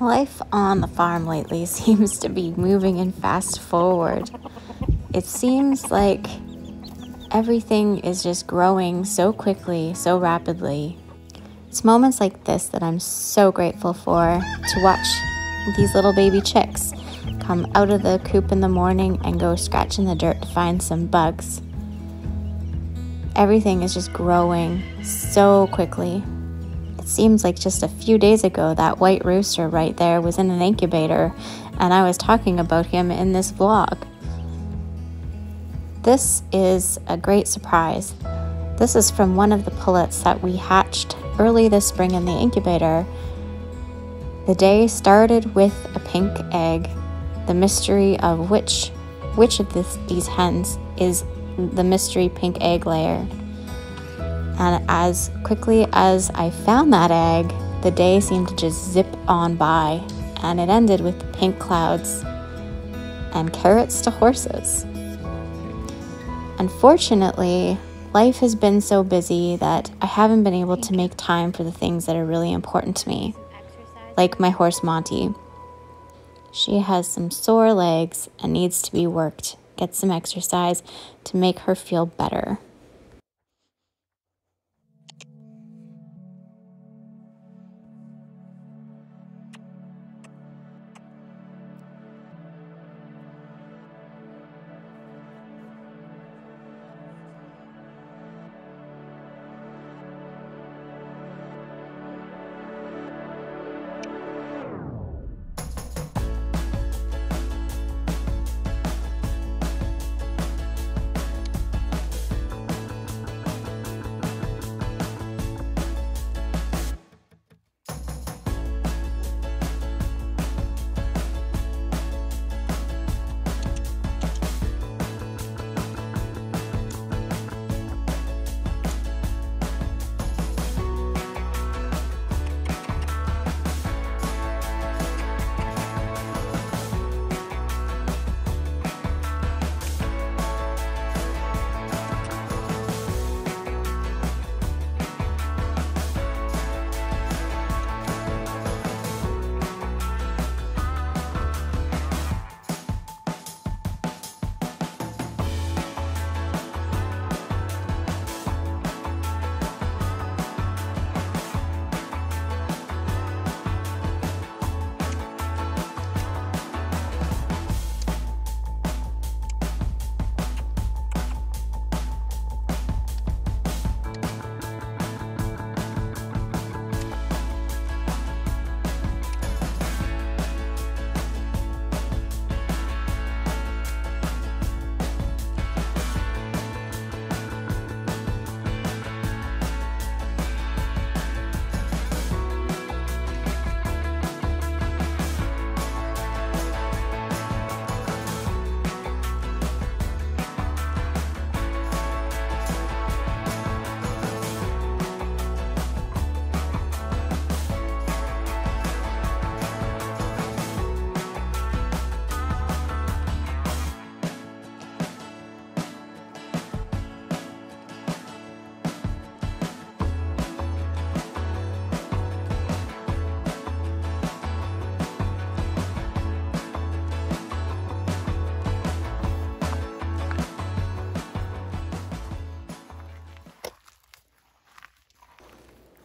Life on the farm lately seems to be moving in fast forward. It seems like everything is just growing so quickly, so rapidly. It's moments like this that I'm so grateful for, to watch these little baby chicks come out of the coop in the morning and go scratch in the dirt to find some bugs. Everything is just growing so quickly. It seems like just a few days ago that white rooster right there was in an incubator and I was talking about him in this vlog. This is a great surprise. This is from one of the pullets that we hatched early this spring in the incubator. The day started with a pink egg, the mystery of which of these hens is the mystery pink egg layer. And as quickly as I found that egg, the day seemed to just zip on by, and it ended with pink clouds and carrots to horses. Unfortunately, life has been so busy that I haven't been able to make time for the things that are really important to me, like my horse Monty. She has some sore legs and needs to be worked, get some exercise to make her feel better.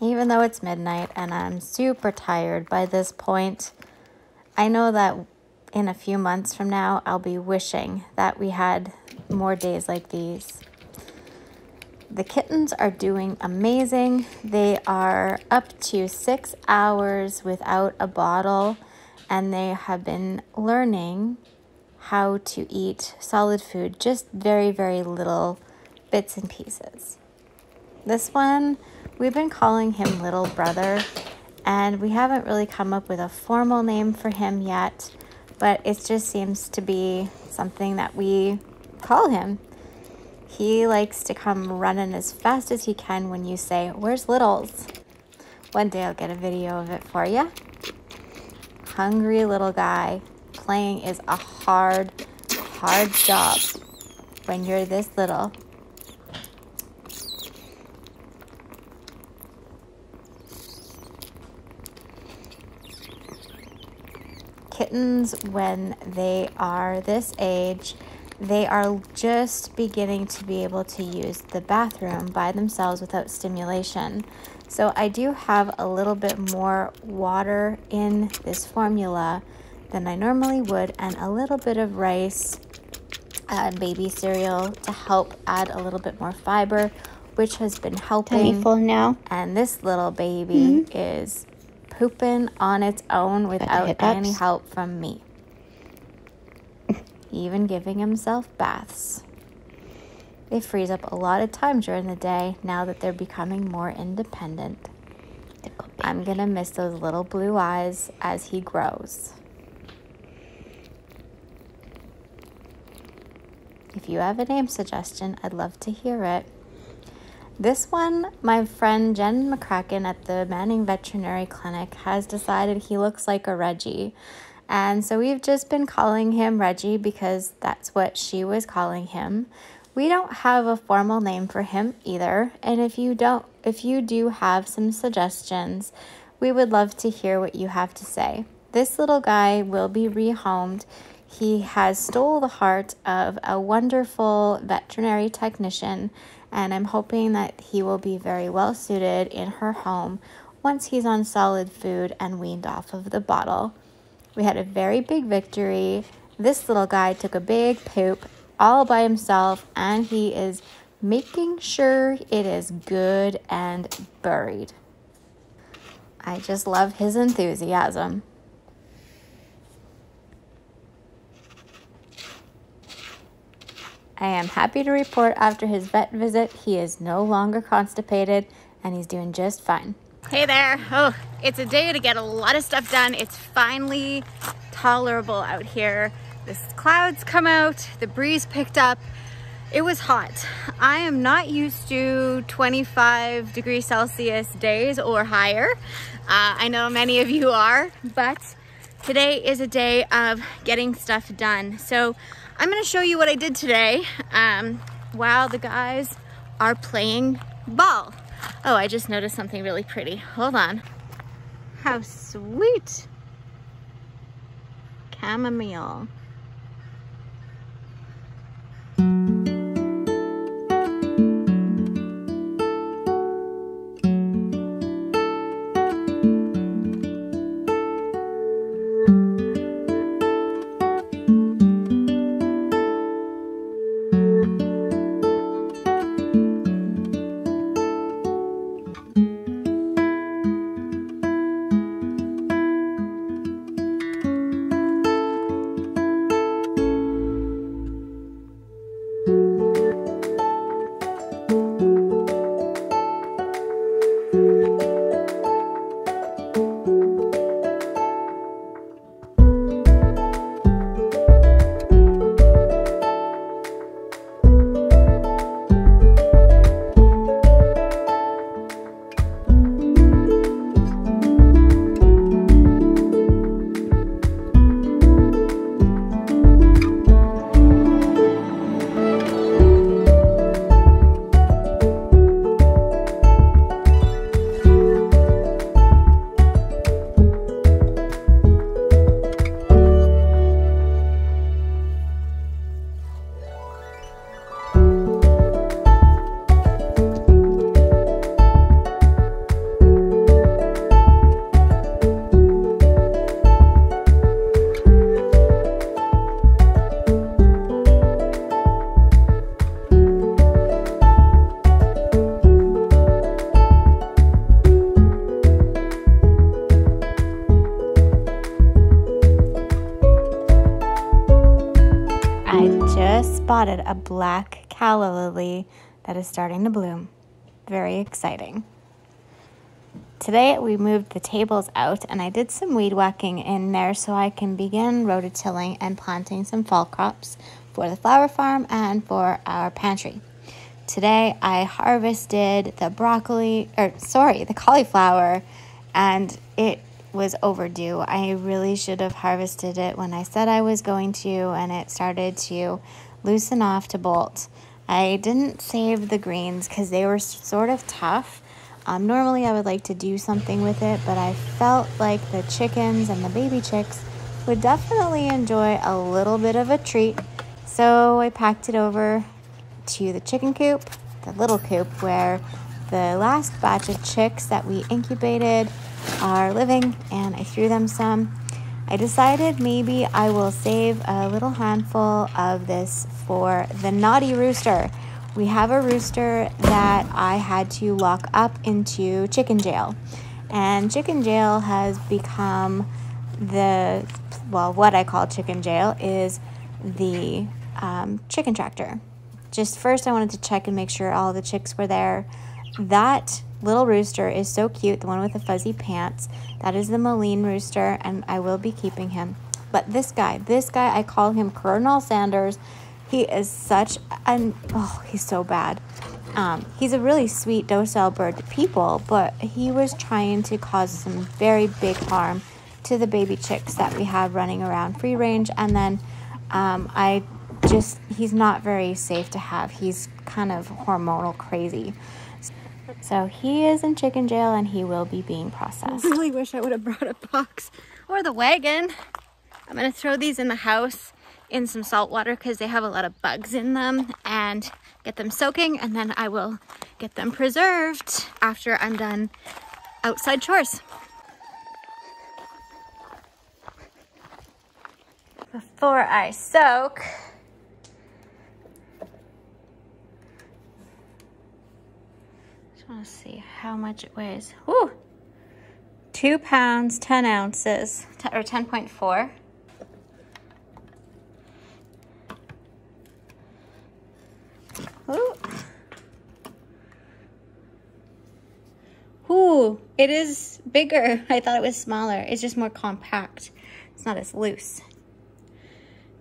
Even though it's midnight and I'm super tired by this point, I know that in a few months from now, I'll be wishing that we had more days like these. The kittens are doing amazing. They are up to 6 hours without a bottle, and they have been learning how to eat solid food, just very, very little bits and pieces. This one, we've been calling him Little Brother, and we haven't really come up with a formal name for him yet, but it just seems to be something that we call him. He likes to come running as fast as he can when you say, "Where's Littles?" One day I'll get a video of it for you. Hungry little guy. Playing is a hard, hard job when you're this little. kittens, when they are this age, they are just beginning to be able to use the bathroom by themselves without stimulation. So I do have a little bit more water in this formula than I normally would, and a little bit of rice and baby cereal to help add a little bit more fiber, which has been helping. Tummy full now. And this little baby is pooping on its own without any help from me. Even giving himself baths. They frees up a lot of time during the day now that they're becoming more independent. I'm gonna miss those little blue eyes as he grows. If you have a name suggestion, I'd love to hear it. This one, my friend Jen McCracken at the Manning Veterinary Clinic has decided he looks like a Reggie. And so we've just been calling him Reggie because that's what she was calling him. We don't have a formal name for him either. And if you do have some suggestions, we would love to hear what you have to say. This little guy will be rehomed. He has stole the heart of a wonderful veterinary technician, and I'm hoping that he will be very well suited in her home once he's on solid food and weaned off of the bottle. We had a very big victory. This little guy took a big poop all by himself, and he is making sure it is good and buried. I just love his enthusiasm. I am happy to report after his vet visit, he is no longer constipated and he's doing just fine. Hey there. Oh, it's a day to get a lot of stuff done. It's finally tolerable out here. The clouds come out, the breeze picked up. It was hot. I am not used to 25 degrees Celsius days or higher. I know many of you are, but today is a day of getting stuff done. So I'm gonna show you what I did today while the guys are playing ball. Oh, I just noticed something really pretty. Hold on. How sweet. Chamomile. Spotted a black calla lily that is starting to bloom. Very exciting. Today we moved the tables out and I did some weed whacking in there so I can begin rototilling and planting some fall crops for the flower farm and for our pantry. Today I harvested the cauliflower, and it was overdue. I really should have harvested it when I said I was going to, and it started to loosen off to bolt. I didn't save the greens because they were sort of tough. Normally I would like to do something with it, but I felt like the chickens and the baby chicks would definitely enjoy a little bit of a treat. So I packed it over to the chicken coop, the little coop where the last batch of chicks that we incubated are living, and I threw them some. I decided maybe I will save a little handful of this for the naughty rooster. We have a rooster that I had to lock up into chicken jail. And chicken jail has become the, well, what I call chicken jail is the chicken tractor. Just first I wanted to check and make sure all the chicks were there. That little rooster is so cute, the one with the fuzzy pants. That is the Moline rooster, and I will be keeping him. But this guy, I call him Colonel Sanders. He is such an, oh, he's so bad. He's a really sweet, docile bird to people, but he was trying to cause some very big harm to the baby chicks that we have running around free range. And then he's not very safe to have. He's kind of hormonal crazy. So he is in chicken jail and he will be being processed. I really wish I would have brought a box or the wagon. I'm gonna throw these in the house in some salt water because they have a lot of bugs in them, and get them soaking, and then I will get them preserved after I'm done outside chores. Before I soak, just want to see how much it weighs. Woo! 2 pounds, 10 ounces, or 10.4. Ooh, it is bigger. I thought it was smaller. It's just more compact. It's not as loose.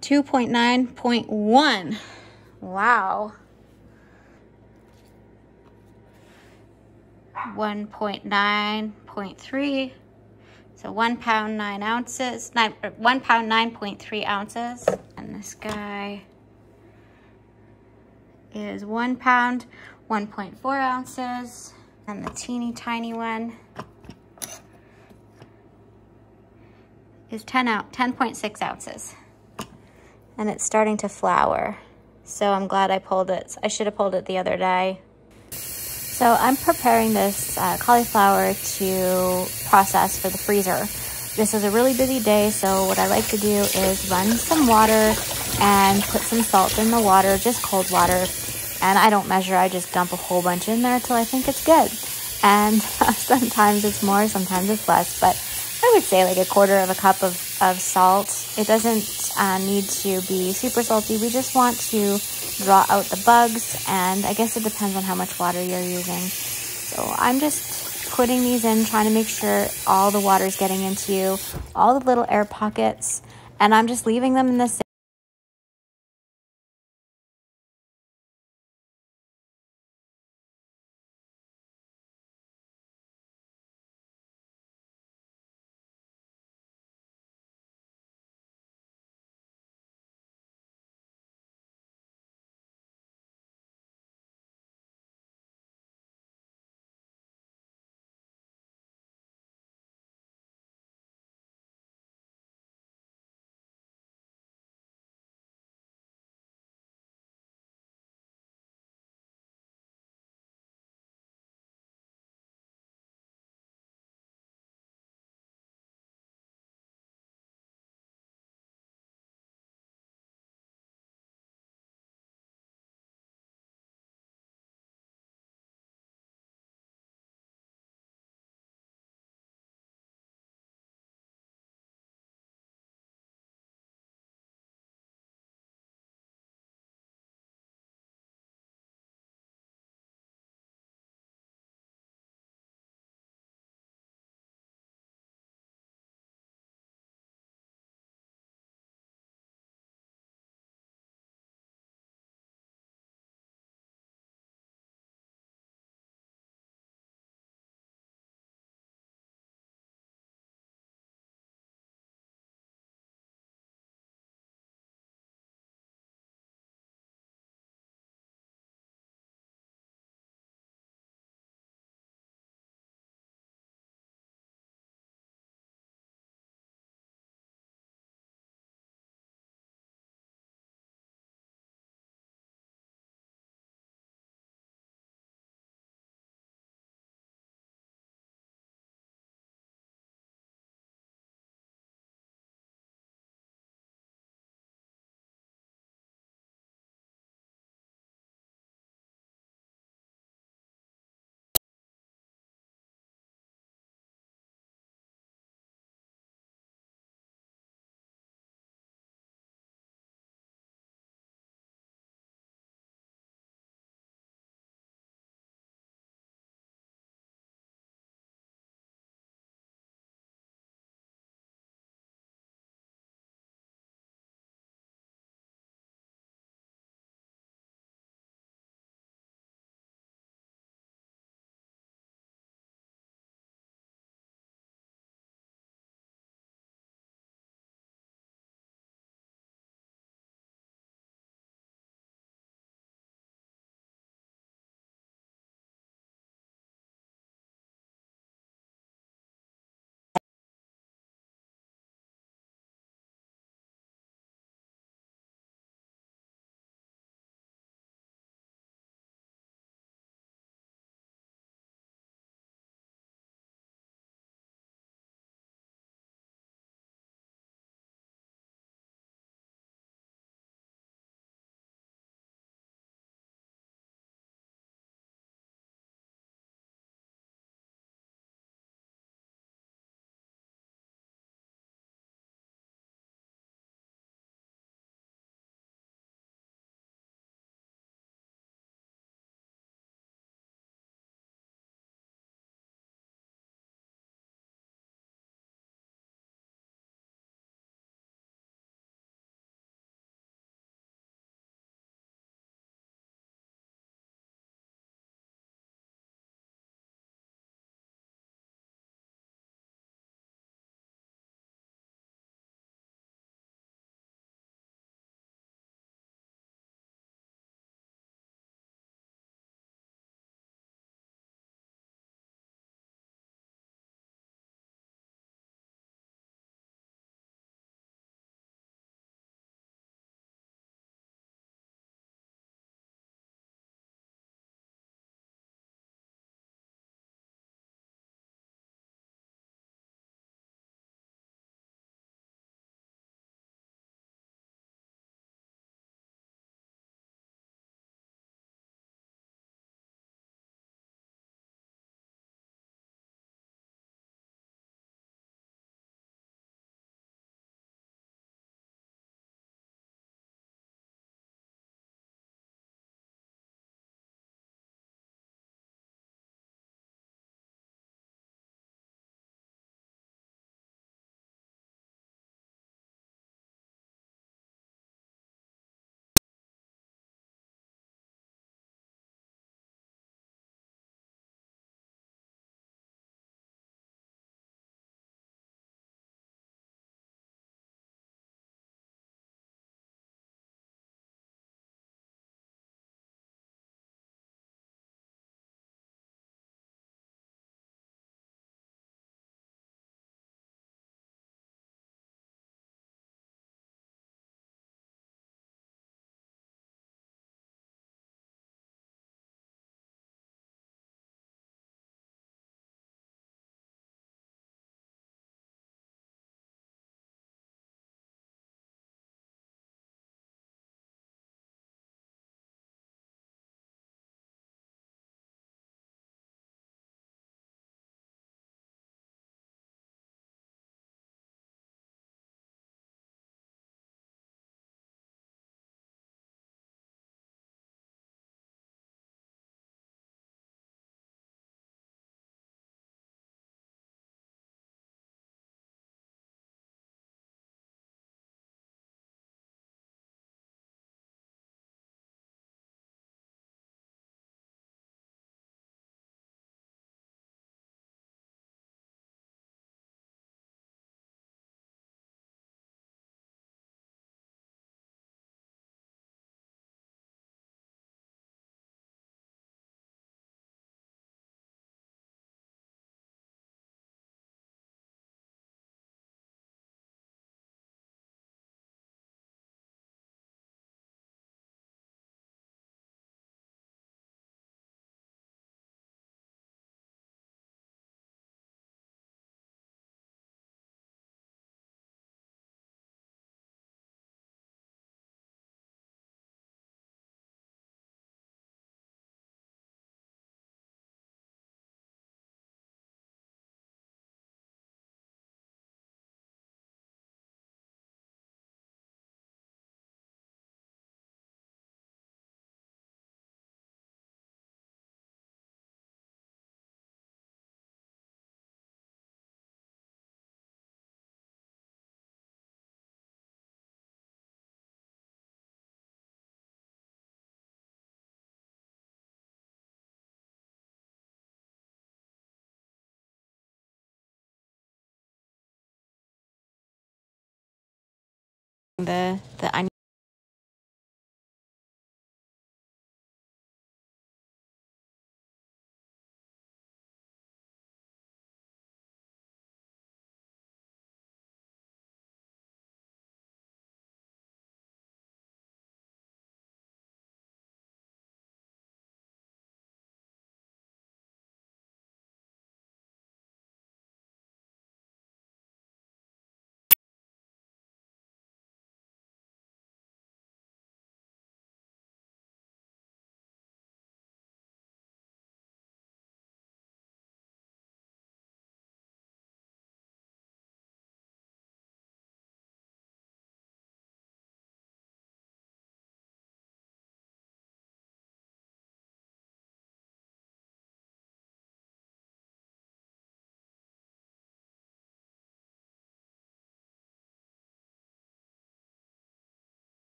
2.9.1. Wow. 1.9.3. So 1 pound, 9 ounces. 1 pound, 9.3 ounces. And this guy is 1 pound, 1.4 ounces. And the teeny tiny one is 10.6 ounces. And it's starting to flower. So I'm glad I pulled it. I should have pulled it the other day. So I'm preparing this cauliflower to process for the freezer. This is a really busy day, so what I like to do is run some water and put some salt in the water, just cold water. And I don't measure, I just dump a whole bunch in there till I think it's good. And sometimes it's more, sometimes it's less, but I would say like a quarter of a cup of salt. It doesn't need to be super salty. We just want to draw out the bugs, and I guess it depends on how much water you're using. So I'm just putting these in, trying to make sure all the water's getting into all the little air pockets, and I'm just leaving them in the sink. the onion.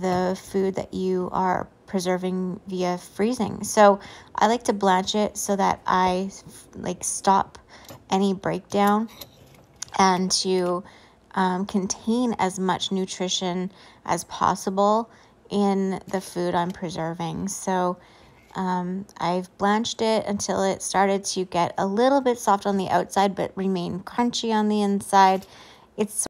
The food that you are preserving via freezing. So I like to blanch it so that I like stop any breakdown and to contain as much nutrition as possible in the food I'm preserving. So I've blanched it until it started to get a little bit soft on the outside but remain crunchy on the inside. It's